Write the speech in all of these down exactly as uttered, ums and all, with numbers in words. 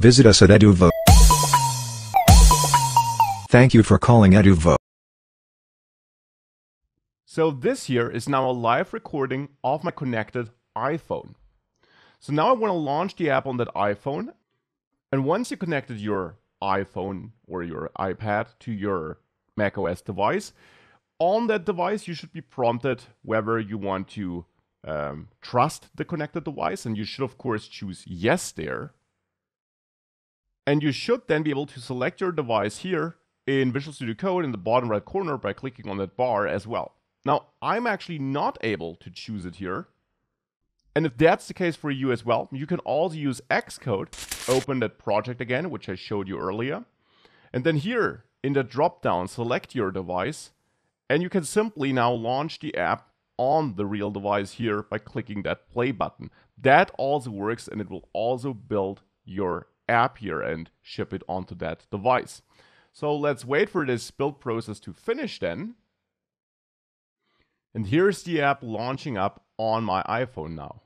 Visit us at Eduvo. Thank you for calling Eduvo. So this here is now a live recording of my connected iPhone. So now I want to launch the app on that iPhone. And once you connected your iPhone or your iPad to your macOS device, on that device you should be prompted whether you want to um, trust the connected device, and you should of course choose yes there. And you should then be able to select your device here in Visual Studio Code in the bottom right corner by clicking on that bar as well. Now, I'm actually not able to choose it here. And if that's the case for you as well, you can also use Xcode, open that project again, which I showed you earlier. And then here in the drop-down, select your device. And you can simply now launch the app on the real device here by clicking that play button. That also works, and it will also build your app here and ship it onto that device. So let's wait for this build process to finish then. And here's the app launching up on my iPhone now.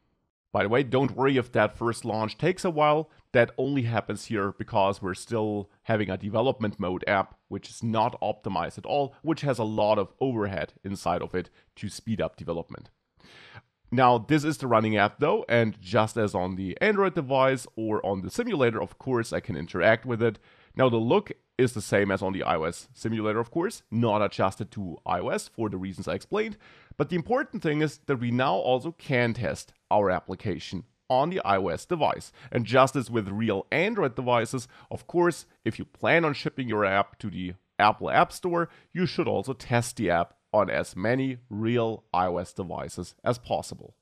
By the way, don't worry if that first launch takes a while. That only happens here because we're still having a development mode app, which is not optimized at all, which has a lot of overhead inside of it to speed up development. Now, this is the running app though, and just as on the Android device or on the simulator, of course, I can interact with it. Now, the look is the same as on the iOS simulator, of course, not adjusted to iOS for the reasons I explained. But the important thing is that we now also can test our application on the iOS device. And just as with real Android devices, of course, if you plan on shipping your app to the Apple App Store, you should also test the app on as many real iOS devices as possible.